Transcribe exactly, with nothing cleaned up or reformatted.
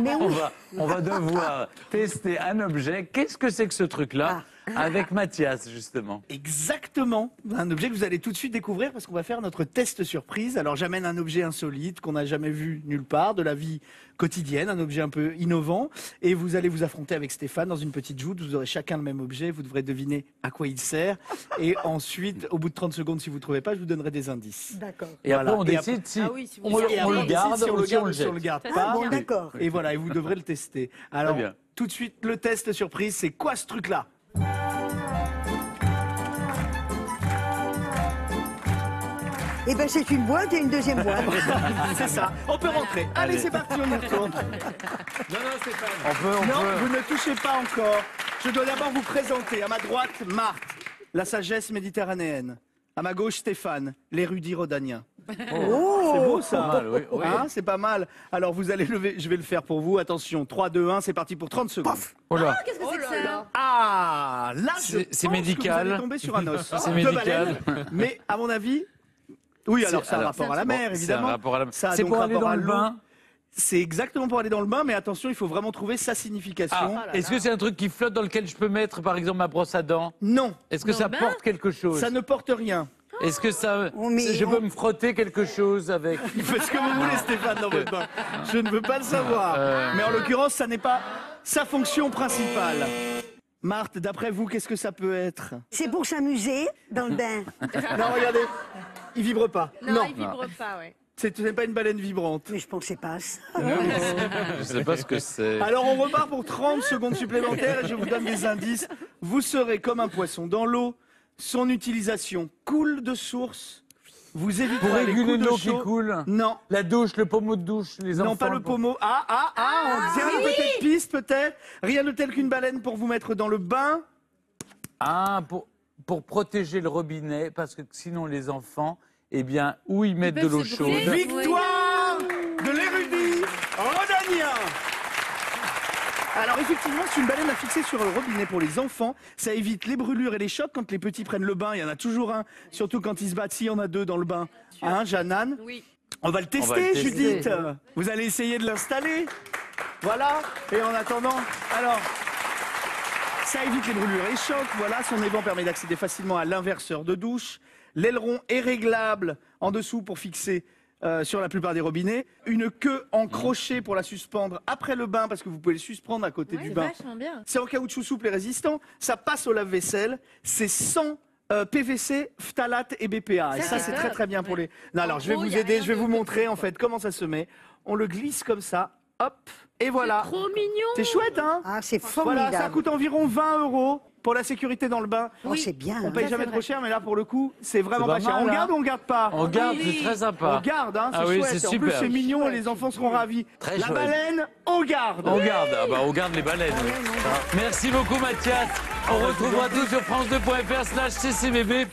Mais on, va, on va devoir tester un objet. Qu'est-ce que c'est que ce truc-là? Avec Matthias, justement. Exactement. Un objet que vous allez tout de suite découvrir parce qu'on va faire notre test surprise. Alors, j'amène un objet insolite qu'on n'a jamais vu nulle part, de la vie quotidienne, un objet un peu innovant. Et vous allez vous affronter avec Stéphane dans une petite joute. Vous aurez chacun le même objet. Vous devrez deviner à quoi il sert. Et ensuite, au bout de trente secondes, si vous ne trouvez pas, je vous donnerai des indices. D'accord. Et voilà. Après, on décide si on le garde ou si on le garde pas. Bon, d'accord. Et voilà, et vous devrez le tester. Alors, tout de suite, le test surprise, c'est quoi ce truc-là ? Eh bien, c'est une boîte et une deuxième boîte. C'est ça. On peut rentrer. Allez, Allez. c'est parti, on y retourne. Non, non, c'est pas... On peut, on non, peut. Vous ne touchez pas encore. Je dois d'abord vous présenter. À ma droite, Marthe, la sagesse méditerranéenne. À ma gauche, Stéphane, l'érudit rhodanien. Oh. Oh. C'est beau, ça. Mal, oui, oui. Hein, c'est pas mal. Alors, vous allez lever. Je vais le faire pour vous. Attention, trois, deux, un, c'est parti pour trente secondes. Oh là. Ah, qu'est-ce que c'est que ça? Oh là. Ah, là, c'est médical. Vous allez tomber sur un os. C'est médical. Baleines, mais, à mon avis... Oui, alors c'est un, un rapport à la mer, évidemment. C'est pour aller dans le bain. C'est exactement pour aller dans le bain, mais attention, il faut vraiment trouver sa signification. Ah, est-ce que c'est un truc qui flotte dans lequel je peux mettre, par exemple, ma brosse à dents? Non. Est-ce que non, ça ben... porte quelque chose? Ça ne porte rien. Est-ce que ça... Je peux me frotter quelque chose avec... Il fait ce que vous voulez, Stéphane, dans votre bain. Je ne veux pas le savoir. Euh... Mais en l'occurrence, ça n'est pas sa fonction principale. Marthe, d'après vous, qu'est-ce que ça peut être? C'est pour s'amuser dans le bain. Non, regardez... Il vibre pas. Non, non. il vibre pas, ouais. C'est n'est pas une baleine vibrante. Mais je pensais pas ça. Je sais pas ce que c'est. Alors on repart pour trente secondes supplémentaires et je vous donne des indices. Vous serez comme un poisson dans l'eau. Son utilisation coule de source. Vous évitez pour réguler l'eau qui coule. Non. La douche, le pommeau de douche, les enfants. Non, pas le pommeau. Ah, ah, ah, on vient ah, oui. peut-être piste, peut-être. Rien de tel qu'une baleine pour vous mettre dans le bain. Ah, pour, pour protéger le robinet, parce que sinon les enfants... Eh bien, où ils mettent ils de l'eau chaude. Victoire de l'érudit rhodanien. Alors effectivement, c'est une baleine à fixer sur le robinet pour les enfants. Ça évite les brûlures et les chocs quand les petits prennent le bain. Il y en a toujours un, surtout quand ils se battent. S'il y en a deux dans le bain. Hein, Jeanne-Anne? Oui. On va le tester, va le tester. Judith. Vous allez essayer de l'installer. Voilà. Et en attendant, alors... Ça évite les brûlures et les chocs. Voilà, son évent permet d'accéder facilement à l'inverseur de douche. L'aileron est réglable en dessous pour fixer euh, sur la plupart des robinets. Une queue en crochet pour la suspendre après le bain, parce que vous pouvez le suspendre à côté ouais, du bain. C'est en caoutchouc souple et résistant. Ça passe au lave-vaisselle. C'est sans euh, P V C, phtalate et B P A. Ça, et ça, c'est très très bien pour ouais. les... Non, alors, en je vais gros, vous aider, je vais vous montrer en fait comment ça se met. On le glisse comme ça. Hop, et voilà. C'est trop mignon. C'est chouette, hein? Ah, c'est formidable. Voilà, ça coûte environ vingt euros. Pour la sécurité dans le bain, oui. oh, c'est bien. On paye ça, jamais trop cher, mais là pour le coup, c'est vraiment pas, pas cher. Mal, on garde ou on garde pas? On garde, oui. c'est très sympa. On garde, hein, c'est ah oui, chouette. En super. plus, c'est mignon et les enfants seront ravis. Très la chouette. baleine, on garde. Oui. On garde, ah bah, on garde les baleines. Ah, oui. non, non. Merci beaucoup, Matthias. On retrouvera tout sur France deux point F R slash C C B B.